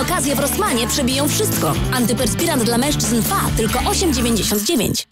Na okazję w Rossmanie przebiją wszystko. Antyperspirant dla mężczyzn FA tylko 8,99.